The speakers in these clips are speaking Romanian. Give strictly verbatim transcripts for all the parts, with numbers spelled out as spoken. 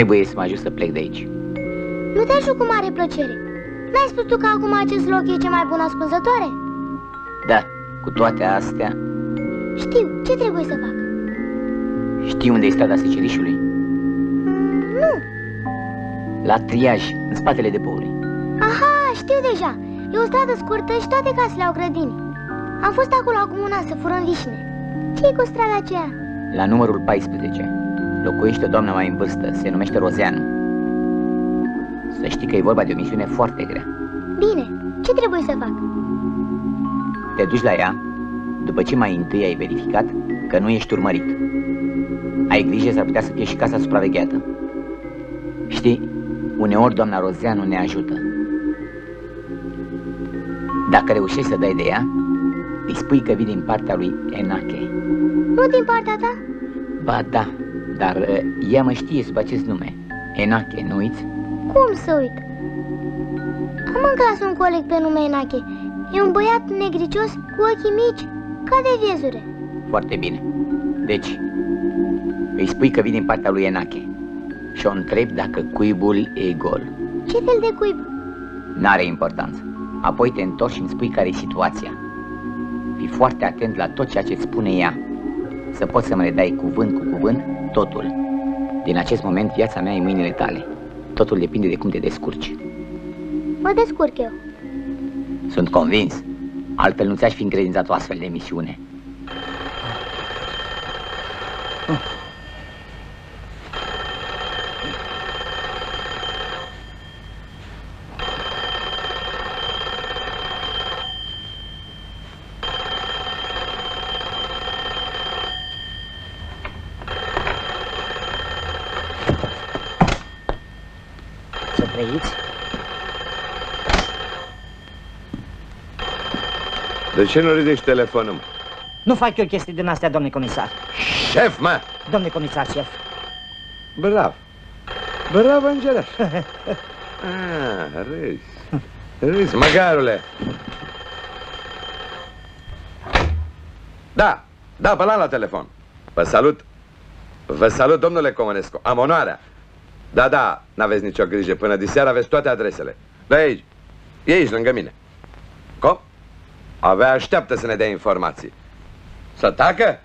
Trebuie să mă ajut să plec de aici. Nu te ajut cu mare plăcere. N-ai spus tu că acum acest loc e cea mai bună ascunzătoare? Da, cu toate astea... Știu, ce trebuie să fac? Știi unde e strada Secerișului? Mm, nu. La Triaj, în spatele depoului. Aha, știu deja. E o stradă scurtă și toate casele au grădini. Am fost acolo acum un an să furăm vișine. Ce-i cu strada aceea? La numărul paisprezece. Locuiește o doamnă mai în vârstă, se numește Rozeanu. Să știi că e vorba de o misiune foarte grea. Bine, ce trebuie să fac? Te duci la ea, după ce mai întâi ai verificat că nu ești urmărit. Ai grijă, s-ar putea să fie și casa supravegheată. Știi, uneori doamna Rozeanu ne ajută. Dacă reușești să dai de ea, îi spui că vii din partea lui Enache. Nu din partea ta? Ba da. Dar ea mă știe sub acest nume, Enache, nu uiți? Cum să uit? Am în clasă un coleg pe nume Enache. E un băiat negricios, cu ochii mici, ca de viezure. Foarte bine. Deci, îi spui că vii din partea lui Enache și o întrebi dacă cuibul e gol. Ce fel de cuib? N-are importanță. Apoi te întorci și îmi spui care e situația. Fii foarte atent la tot ceea ce îți spune ea. Să poți să-mi redai cuvânt cu cuvânt totul. Din acest moment, viața mea e în mâinile tale. Totul depinde de cum te descurci. Mă descurc eu. Sunt convins. Altfel nu ți-aș fi încredințat o astfel de misiune. De ce nu ridici telefonul? Nu fac eu chestii din astea, domnule comisar. Șef, mă! Domnule comisar, șef. Brav. Brav, îngeraș. Ah, râzi. Râzi, măgarule. Da, da, Bălan la telefon. Vă salut. Vă salut, domnule Comănescu. Am onoarea. Da, da, n-aveți nicio grijă. Până diseară aveți toate adresele. Da, aici. E aici, lângă mine. Com? Avea așteaptă să ne dea informații. Să tacă?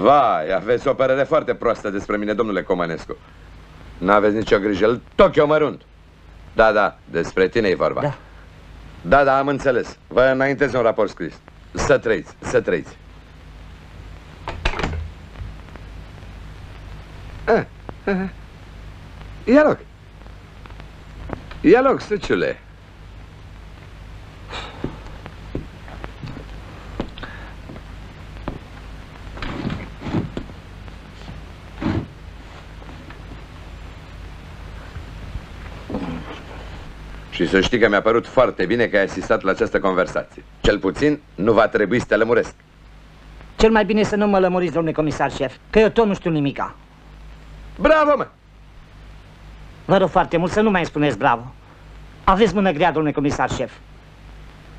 Vai, aveți o părere foarte proastă despre mine, domnule Comănescu. N-aveți nicio grijă, îl toc eu mărunt. Da, da, despre tine e vorba. Da, da, da, am înțeles. Vă înaintez un raport scris. Să trăiți, să trăiți. Ah, ah, ah. Ia loc. Ia loc, Suciule. Și să știi că mi-a părut foarte bine că ai asistat la această conversație. Cel puțin nu va trebui să te lămuresc. Cel mai bine să nu mă lămuriți, domnule comisar șef, că eu tot nu știu nimica. Bravo, mă! Vă rog foarte mult să nu mai spuneți bravo. Aveți mână grea, domnule comisar șef.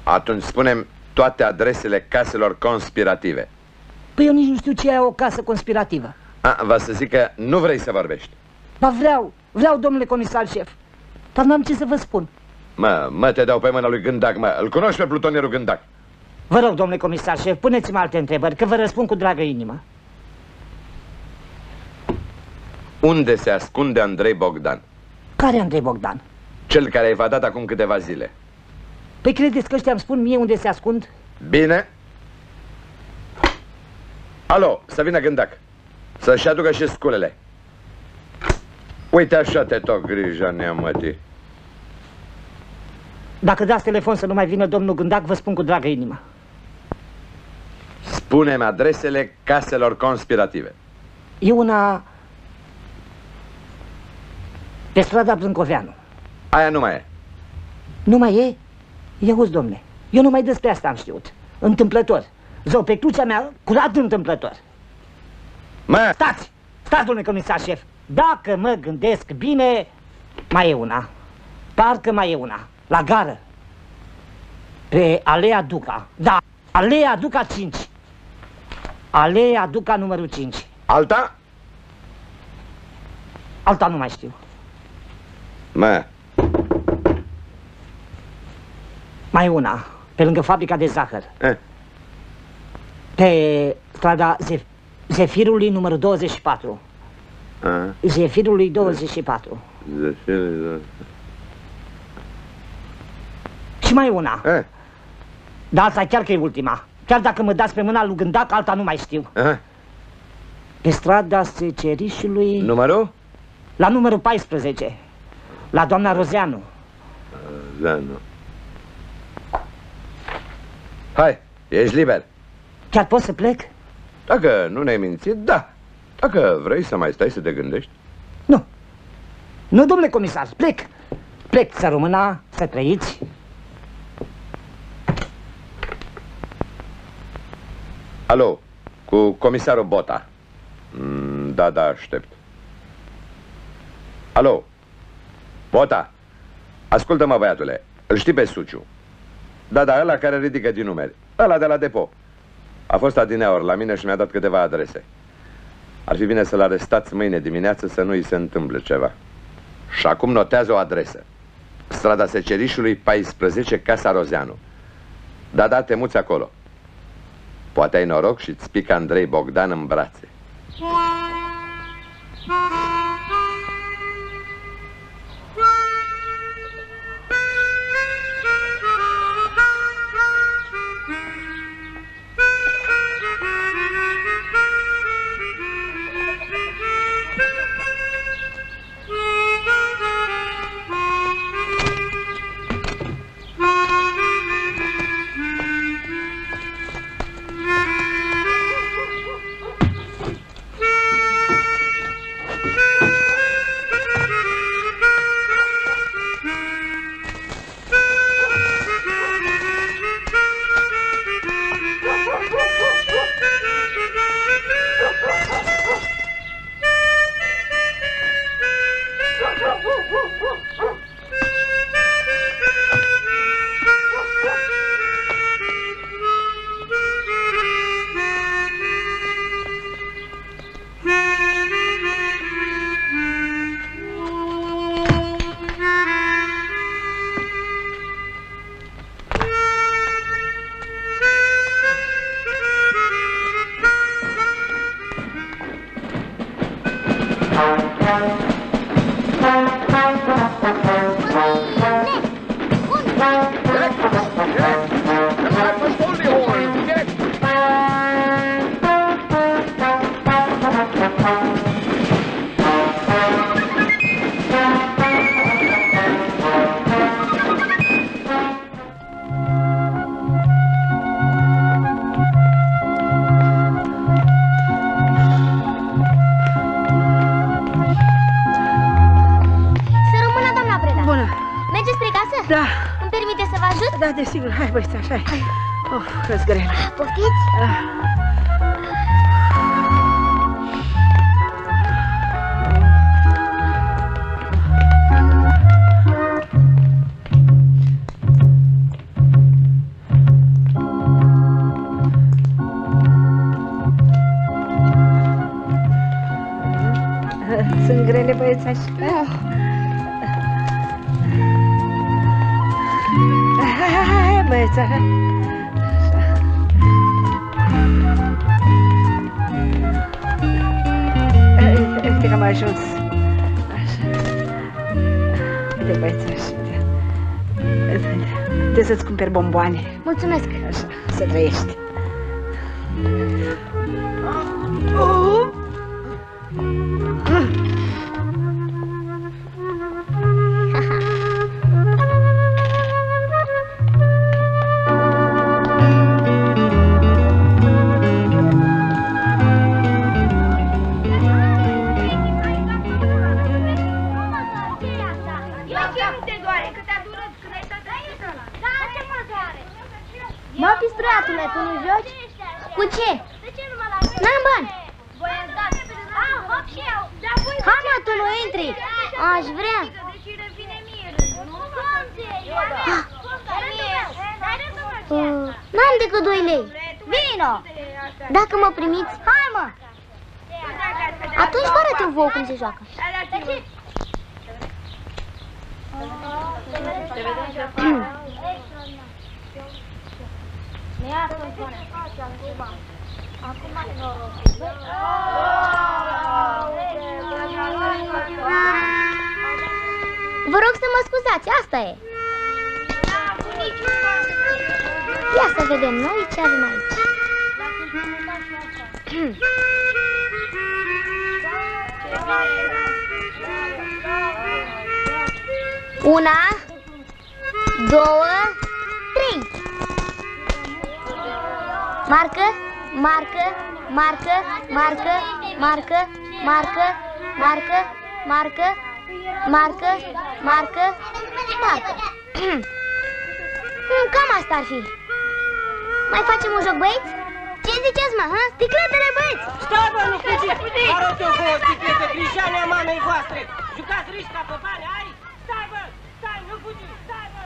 Atunci spunem toate adresele caselor conspirative. Păi eu nici nu știu ce e o casă conspirativă. A, va să zic că nu vrei să vorbești. Ba vreau, vreau, domnule comisar șef. Dar n-am ce să vă spun. Mă, mă, te dau pe mâna lui Gândac, mă. Îl cunoști pe plutonierul Gândac? Vă rog, domnule comisar șef, puneți-mi alte întrebări, că vă răspund cu dragă inimă. Unde se ascunde Andrei Bogdan? Care Andrei Bogdan? Cel care a evadat acum câteva zile. Păi credeți că ăștia îmi spun mie unde se ascund? Bine. Alo, să vină Gândac. Să-și aducă și sculele. Uite așa te toc grija, neamătii. Dacă dați telefon să nu mai vină domnul Gândac, vă spun cu dragă inimă. Spune-mi adresele caselor conspirative. E una... pe strada Brâncoveanu. Aia nu mai e. Nu mai e? Ia uzi, domne, eu numai despre asta am știut. Întâmplător. Zău, pe crucea mea, curat întâmplător. Mă! Stați! Stați, domnule comisar șef! Dacă mă gândesc bine, mai e una. Parcă mai e una. La gară. Pe Aleea Duca. Da, Aleea Duca cinci. Aleea Duca numărul cinci. Alta? Alta nu mai știu. Mă. Mai una, pe lângă fabrica de zahăr. E? Pe strada Zef Zefirului numărul douăzeci și patru. A? Zefirului douăzeci și patru. Zefirului douăzeci și patru. Și mai una. E? Dar asta chiar că e ultima. Chiar dacă mă dați pe mâna lui Gândac, alta nu mai știu. A? Pe strada Secerișului... Numărul? La numărul paisprezece. La doamna Rozeanu. Rozeanu. Hai, ești liber. Chiar poți să plec? Dacă nu ne-ai mințit, da. Dacă vrei să mai stai să te gândești. Nu. Nu, domnule comisar, plec. Plec, să rămână, să trăiți. Alo, cu comisarul Bota. Da, da, aștept. Alo, Bota, ascultă-mă, băiatule, îl știi pe Suciu? Da, da, ăla care ridică din numeri, ăla de la depo. A fost adineaori la mine și mi-a dat câteva adrese. Ar fi bine să-l arestați mâine dimineață să nu-i se întâmple ceva. Și acum notează o adresă. Strada Secerișului paisprezece, Casa Rozeanu. Da, da, te muți acolo. Poate ai noroc și îți pică Andrei Bogdan în brațe. Desigur, hai băițaș, hai, hai. Of, că-s grele. Poftiți? Ah. Sunt grele, băițaș. Ah. Băieța, așa. Uite, uite că am ajuns. Așa. Uite, băieța, așa. Trebuie să-ți cumperi bomboane. Mulțumesc. Așa, să trăiești. Dacă mă primiți, hai mă! Atunci vă arăt vouă cum se joacă. Vă rog să mă scuzați, asta e. Ia să vedem noi ce avem aici. Una, două, trei. Marcă, marcă, marcă, marcă, marcă, marcă, marcă, marcă, marcă, marcă, marcă. Cam asta ar fi. Mai facem un joc, băieți? Ce ziceți, mă, hă? Sticletele, băieți! Stai, bă, nu fugiți! Arăt-o vouă sticlete, grijanea mamei voastre! Jucați risca pe bani, ai? Stai, bă! Stai, nu fugiți! Stai, bă!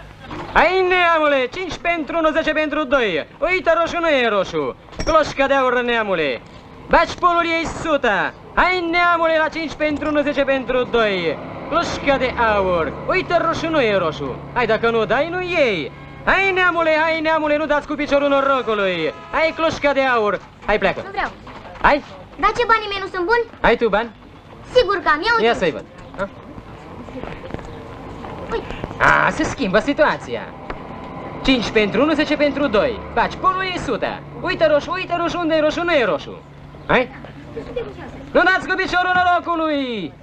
Ai, neamule, cinci pentru unu, zece pentru doi. Uite, roșu nu e roșu. Cloșca de aur, neamule. Baci polul ei suta. Hai, neamule, la cinci pentru unu, zece pentru doi. Cloșca de aur. Uite, roșu nu e roșu. Hai, dacă nu dai, nu iei. Hai, neamule, hai, neamule, nu dați cu piciorul norocului. Hai, cloșca de aur. Hai, pleacă. Nu vreau. Hai. Dar ce, banii mei nu sunt buni? Ai tu bani? Sigur că am, ia uite. Ia să-i văd. Ha? Uite. A, se schimbă situația. cinci pentru unu, zece pentru doi. Baci polul e sută. Uite roșu, uite roșu, unde e roșu, nu e roșu. Hai? Nu dați cu piciorul norocului.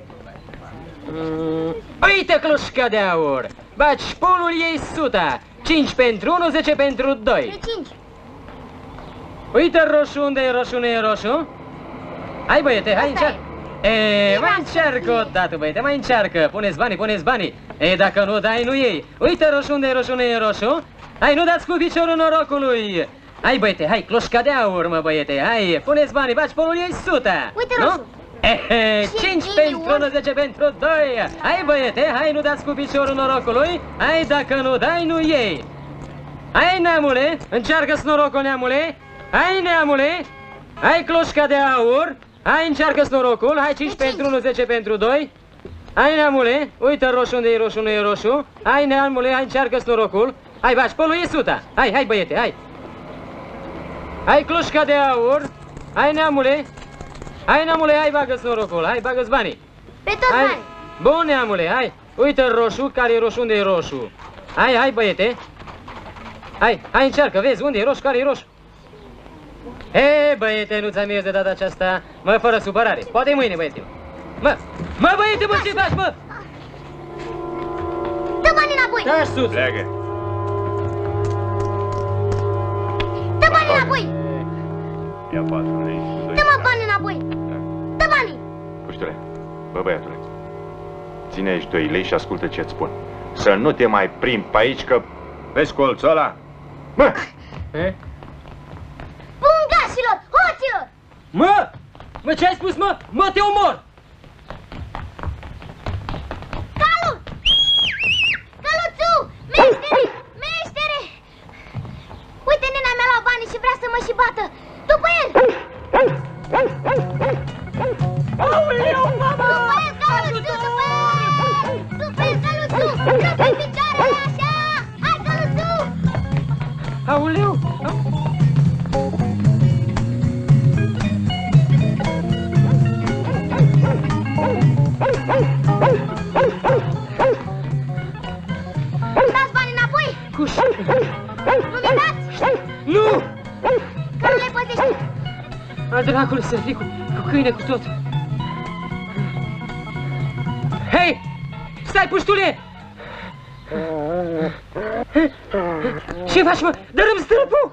Mm. Uite, cloșca de aur. Baci polul ei sută. cinci pentru unu, zece pentru doi. Uite roșu, unde e roșu, nu e roșu? Hai, băiete, hai, încearcă. E, mai încearcă o dată, băiete, mai încearcă. Puneți banii, puneți banii. E, dacă nu dai, nu iei. Uite roșu, unde e roșu, nu e roșu? Hai, nu dați cu piciorul norocului. Hai, băiete, hai, cloșca de aur, mă, băiete, hai. Puneți banii, baci polul ei sută. Uite roșu. cinci pentru unu, zece pentru doi. Hai, băiete, hai, nu dați cu piciorul norocului. Hai, dacă nu dai, nu iei. Hai, neamule, încearcă-ți norocul, neamule. Hai, neamule, hai, cloșca de aur. Hai, încearcă-ți norocul. Hai, cinci pentru unu, zece pentru doi. Hai, neamule, uite roșu, unde e roșu, nu e roșu. Hai, neamule, hai, încearcă-ți norocul. Hai, baci polul e suta. Hai, hai, băiete, hai. Hai, cloșca de aur. Hai, neamule. Hai, neamule, hai, bagă-ți norocul, hai, bagă-ți banii. Pe tot hai. Bani. Bun, neamule, hai. Uite roșu, care e roșu, unde e roșu. Hai, hai, băiete. Hai, hai, încearcă, vezi, unde e roșu, care e roșu. Hei, băiete, nu-ți amezi de data aceasta, mă, fără supărare. Poate mâine, băiete. Mă, mă, băiete, mă, ce faci, mă? Dă banii înapoi. Da, sus. Pleacă. Dă banii înapoi. Ia patru, lei. Dă-mă bani înapoi! Dă banii! Puștule, bă băiatule, ține aici doi lei și ascultă ce-ți spun. Să nu te mai prind pe aici că... Vezi colțul ăla? Mă! Pungașilor! Hoților! Mă! Mă, ce ai spus, mă? Mă, te omor! Calut! Caluțu! Meștere! Meștere! Uite, nena mi-a luat banii și vrea să mă și bată! După el! Aoleu, mama! După el, Căluțu! După el, Căluțu! Dă pe picioarele așa! Hai, Căluțu! Aoleu! Dați bani înapoi! Cuș! Nu mi-i dați? Nu! Că nu le păzești! Al dracului să fii cu, cu câine, cu tot. Hei! Stai, puștule! Ce faci, mă? Dărâm stâlpul!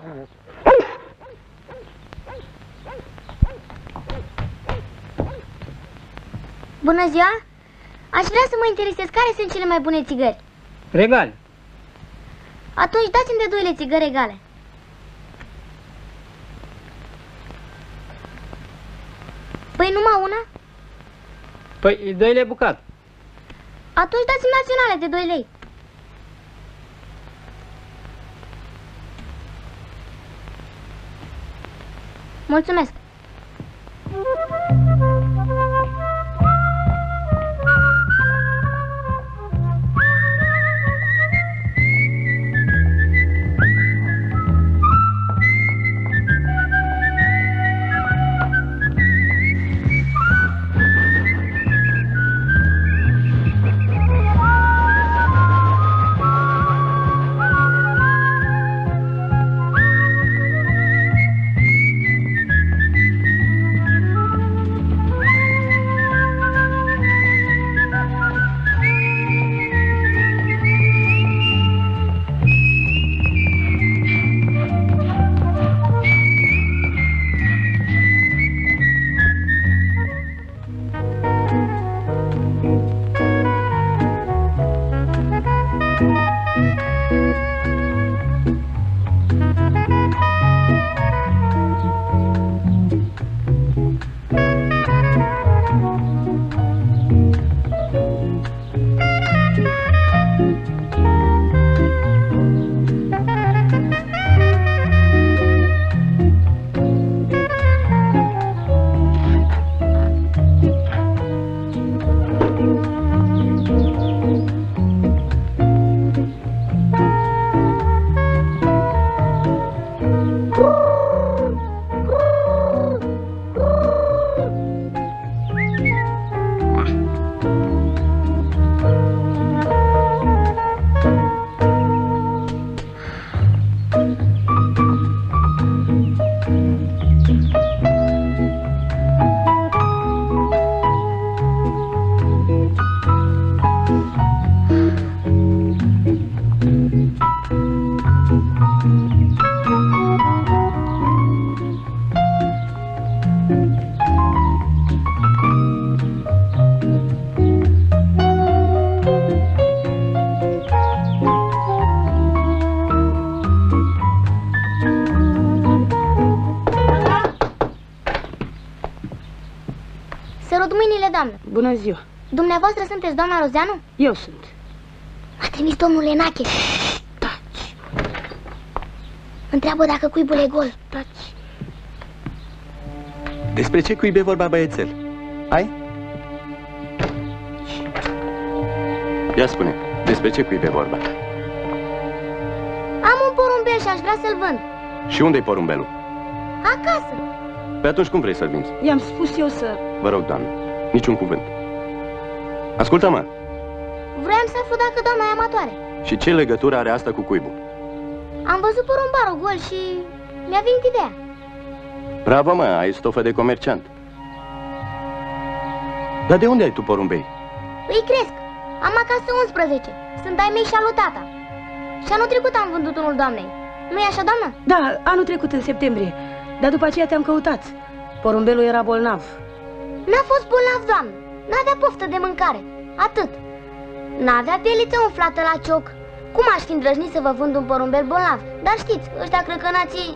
Bună ziua! Aș vrea să mă interesez care sunt cele mai bune țigări. Regale. Atunci dați-mi de doile țigări regale. Păi numai una? Păi doi lei bucat. Atunci dați-mi naționale de doi lei. Mulțumesc. Bună ziua! Dumneavoastră sunteți doamna Rozeanu? Eu sunt. A trimis domnul Enache. Taci! Întreabă dacă cuibul e gol. Taci! Despre ce cuib e vorba, băiețel? Ai? Ia spune, despre ce cuib e vorba? Am un porumbel și aș vrea să-l vând. Și unde-i porumbelul? Acasă. Pe atunci cum vrei să-l vinzi? I-am spus eu să... Vă rog, doamnă, niciun cuvânt. Ascultă-mă! Vreau să aflu dacă doamna e amatoare. Și ce legătură are asta cu cuibul? Am văzut porumbarul gol și mi-a venit ideea. Bravo, mă, ai stofă de comerciant. Dar de unde ai tu porumbei? Îi cresc. Am acasă unsprezece. Sunt ai mei și alu tata. Și anul trecut am vândut unul doamnei. Nu-i așa, doamnă? Da, anul trecut, în septembrie. Dar după aceea te-am căutat. Porumbelul era bolnav. N-a fost bolnav, doamnă. N-avea poftă de mâncare. Atât. N-avea pieliță umflată la cioc. Cum aș fi îndrăznit să vă vând un porumbel bolnav? Dar știți, ăștia crăcănații...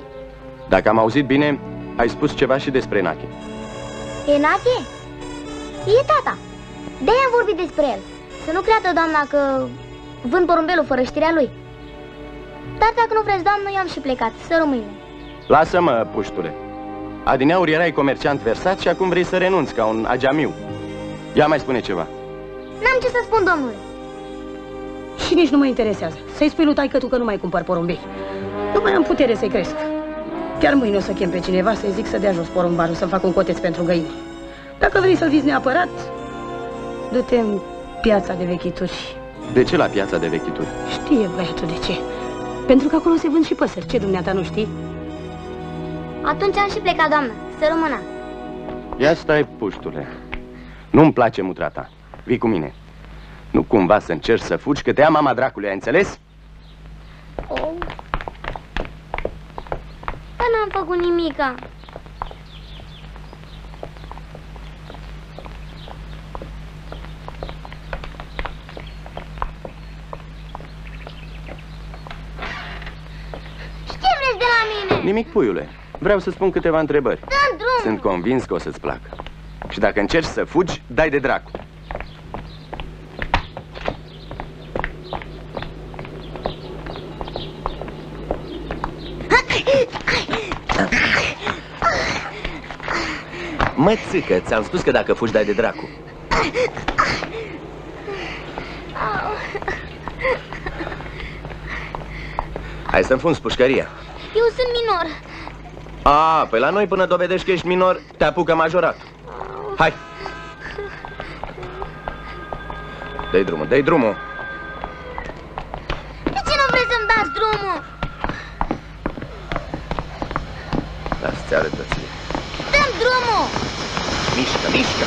Dacă am auzit bine, ai spus ceva și despre Enache. Enache? E tata. De-aia am vorbit despre el. Să nu creadă, doamna, că vând porumbelul fără știrea lui. Dar dacă nu vreți, doamnă, eu am și plecat. Să rămânem. Lasă-mă, puștule. Adineauri erai comerciant versat și acum vrei să renunți ca un ageamiu. Ia mai spune ceva. N-am ce să spun, domnule. Și nici nu mă interesează. Să-i spui lui taică-tu că nu mai cumpăr porumbei. Nu mai am putere să-i cresc. Chiar mâine o să chem pe cineva să-i zic să dea jos porumbarul, să-mi fac un coteț pentru găini. Dacă vrei să-l vizi neapărat, du-te în piața de vechituri. De ce la piața de vechituri? Știe băiatul de ce. Pentru că acolo se vând și păsări. Ce, dumneata, nu știi? Atunci am și plecat, doamnă. Să rămână. Ia stai, puștule. Nu-mi place mutra ta. Vii cu mine. Nu cumva să încerci să fugi, că te ia mama dracului, ai înțeles? Oh. Că n-am făcut nimica. Și ce vreți de la mine? Nimic, puiule. Vreau să spun câteva întrebări. Dă-mi drumul. Sunt convins că o să-ți placă. Și dacă încerci să fugi, dai de dracu. Mă, țică, ți-am spus că dacă fugi, dai de dracu. Hai să-mi funzi pușcăria. Eu sunt minor. A, păi la noi până dovedești că ești minor, te apucă majorat. Hai! Dă-i drumul, dă-i drumul! De ce nu vrei să-mi dați drumul? Las-ți arătă ție. Dă-mi drumul! Mișcă, mișcă!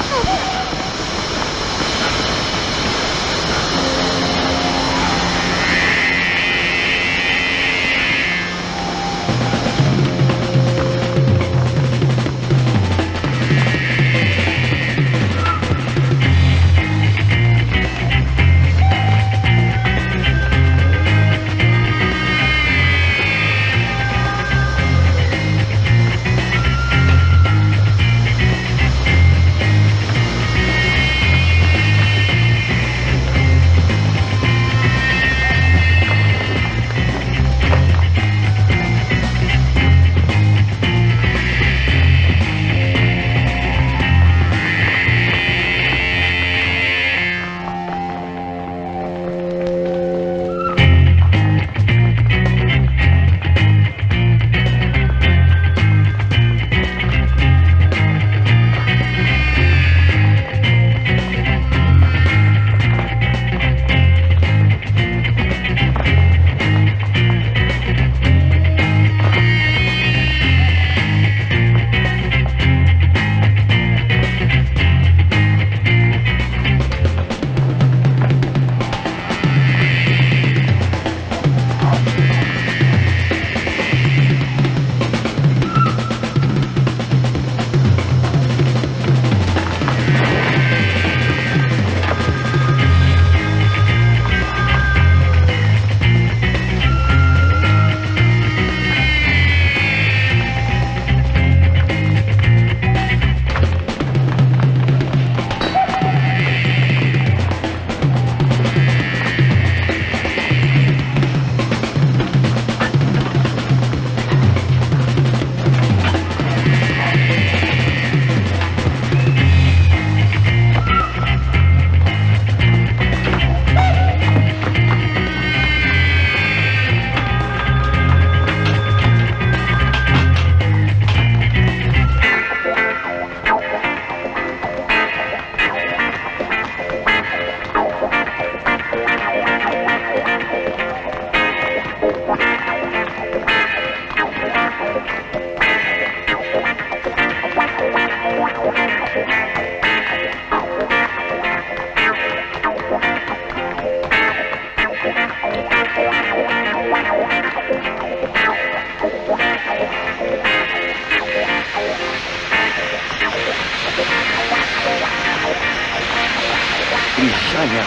Britania.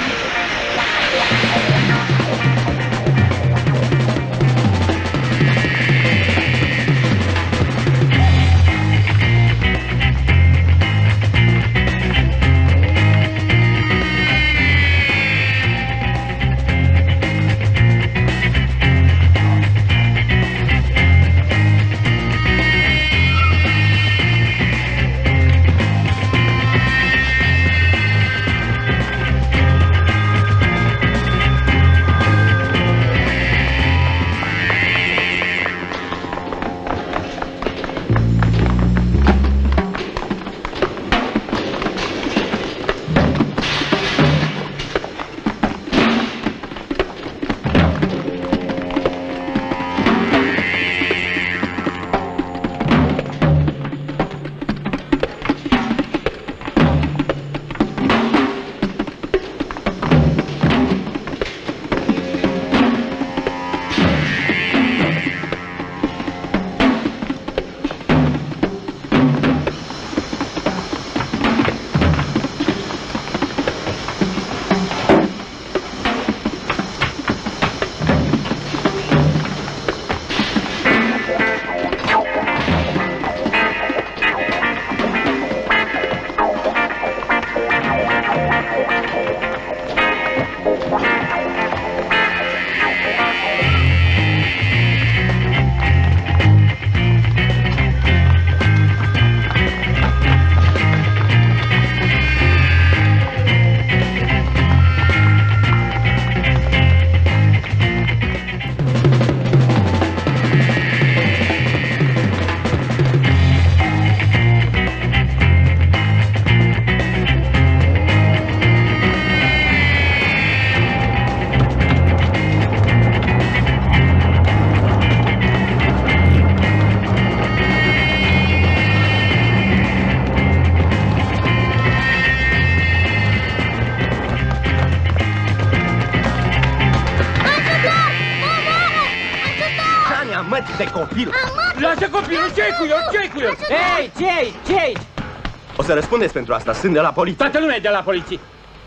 Să răspundeți pentru asta, sunt de la poliție. Toată lumea e de la poliție.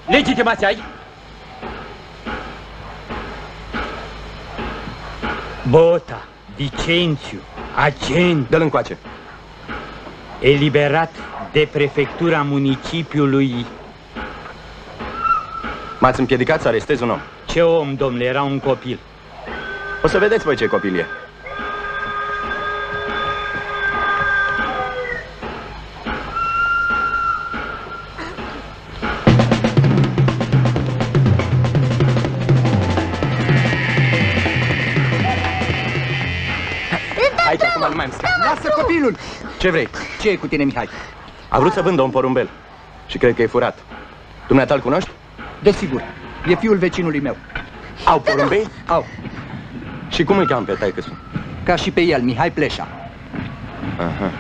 Legitimația ai? Bota, Vicențiu, agent. Dă-l încoace. Eliberat de prefectura municipiului. M-ați împiedicat să arestez un om. Ce om, domnule, era un copil. O să vedeți voi ce copil e. Lasă copilul! Ce vrei? Ce e cu tine, Mihai? A vrut să vândă un porumbel și cred că e furat. Dumneata îl cunoști? Desigur, e fiul vecinului meu. Au porumbei? Au. Și cum îl cheamă pe taică-sul? Ca și pe el, Mihai Pleșa. Aha.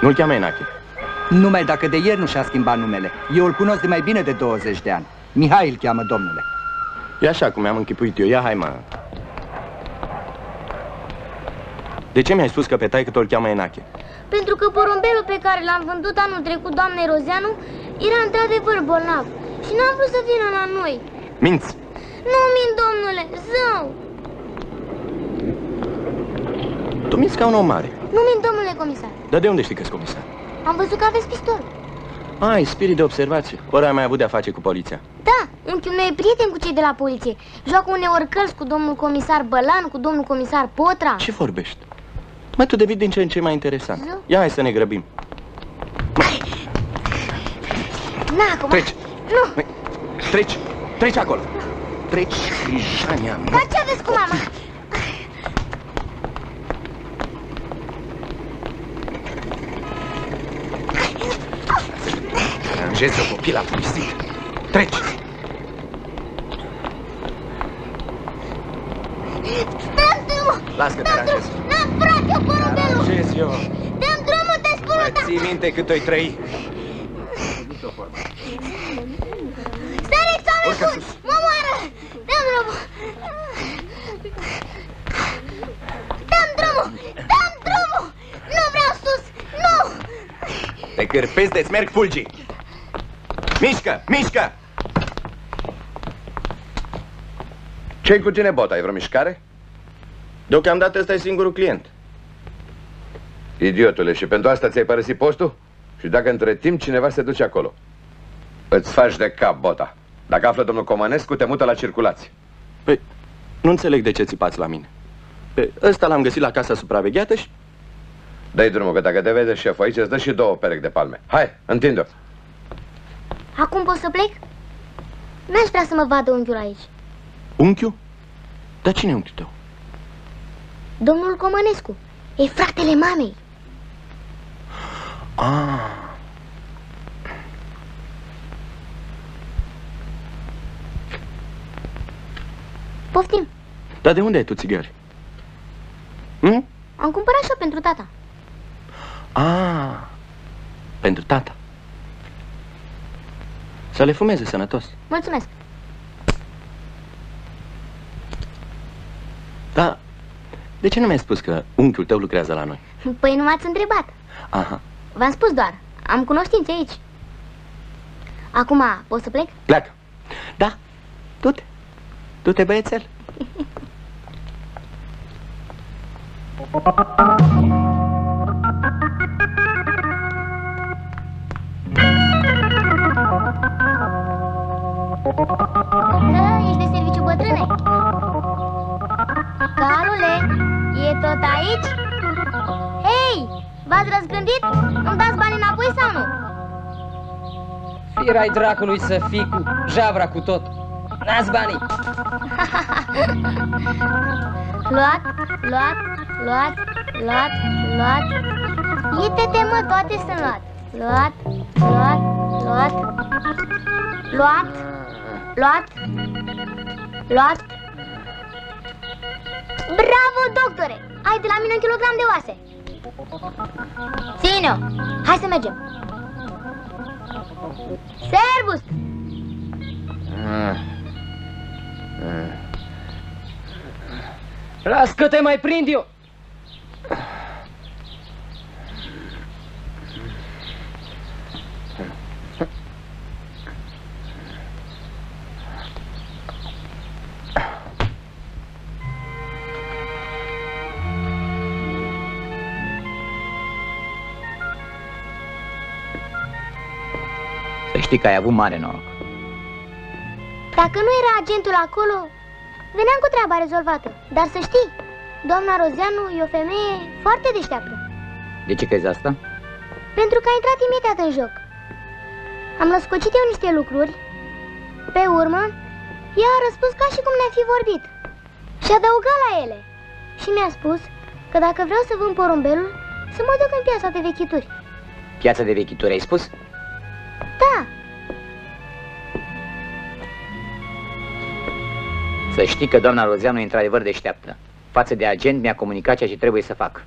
Nu-l cheamă Enache? Numai dacă de ieri nu și-a schimbat numele. Eu îl cunosc de mai bine de douăzeci de ani. Mihai îl cheamă, domnule. E așa cum mi-am închipuit eu. Ia hai, mă. De ce mi-ai spus că pe taică te-l cheamă Enache? Pentru că porumbelul pe care l-am vândut anul trecut doamnei Rozeanu era într-adevăr bolnav și n-am vrut să vină la noi. Minți! Nu mint, domnule! Zău! Tu minți ca un om mare. Nu mint, domnule comisar. Dar de unde știi că-s comisar? Am văzut că aveți pistol. Ai, spirit de observație. Ori ai mai avut de-a face cu poliția. Da, unchiul meu e prieten cu cei de la poliție. Joacă uneori călți cu domnul comisar Bălan, cu domnul comisar Potra. Ce vorbești? Mă, tu devii din ce în ce mai interesant. Ia, hai să ne grăbim. Na, acum. Treci. Nu. Treci. Treci acolo. Treci, Rijania mea. Dar ce aveți cu mama? Aranjezi o copilă apuisit. Treci. Las că te aranjezi. Frate, eu porumbelul! Eu. Dă-mi drumul, te spun ta! Ții minte cât o-i trăi! Săriți, oameni buni! Mă moară! Dă-mi drumul! Dă-mi drumul! Dă-mi drumul! Nu vreau sus! Nu! Te cârpezi de-ți merg fulgii! Mișcă! Mișcă! Ce-i cu tine, Bota? Ai vreo mișcare? Deocamdată ăsta e singurul client. Idiotule, și pentru asta ți-ai părăsit postul? Și dacă între timp cineva se duce acolo? Îți faci de cap, Bota. Dacă află domnul Comănescu, te mută la circulație. Păi, nu înțeleg de ce țipați la mine. Pe ăsta l-am găsit la casa supravegheată și... Dă-i drumul, că dacă te vede șeful aici, îți dă și două perechi de palme. Hai, întinde-o. Acum pot să plec? N-aș vrea să mă vadă unchiul aici. Unchiul? Dar cine e unchiul tău? Domnul Comănescu. E fratele mamei. Ah. Poftim. Dar de unde ai tu țigări? Hm? Am cumpărat și-o pentru tata. Ah, pentru tata. Să le fumeze sănătos. Mulțumesc. Da, de ce nu mi-ai spus că unchiul tău lucrează la noi? Păi nu m-ați întrebat. Aha. V-am spus doar, am cunoștințe aici. Acum, pot să plec? Pleacă. Da, du-te. Du-te, băiețel. Da, ești de serviciu, bătrâne? Carule, e tot aici? Hei, v-ați răzgândit? Îmi dați bani înapoi sau nu? Firai dracului să fii cu javra cu tot. N-ați banii. Luat, luat, luat, luat, luat. Uite-te, mă, toate sunt luat. Luat, luat, luat. Luat, luat, luat. Bravo, doctore! Ai de la mine un kilogram de oase. Ține-o! Hai să mergem. Servus! Las că te mai prind eu! Să știi că ai avut mare noroc. Dacă nu era agentul acolo, veneam cu treaba rezolvată. Dar să știi, doamna Rozeanu e o femeie foarte deșteaptă. De ce crezi asta? Pentru că a intrat imediat în joc. Am născocit eu niște lucruri. Pe urmă, ea a răspuns ca și cum ne-a fi vorbit. Și-a adăugat la ele. Și mi-a spus că dacă vreau să vând porumbelul, să mă duc în piața de vechituri. Piața de vechituri, ai spus? Da. Să știi că doamna Rozeanu e într-adevăr deșteaptă. Față de agent mi-a comunicat ceea ce trebuie să fac.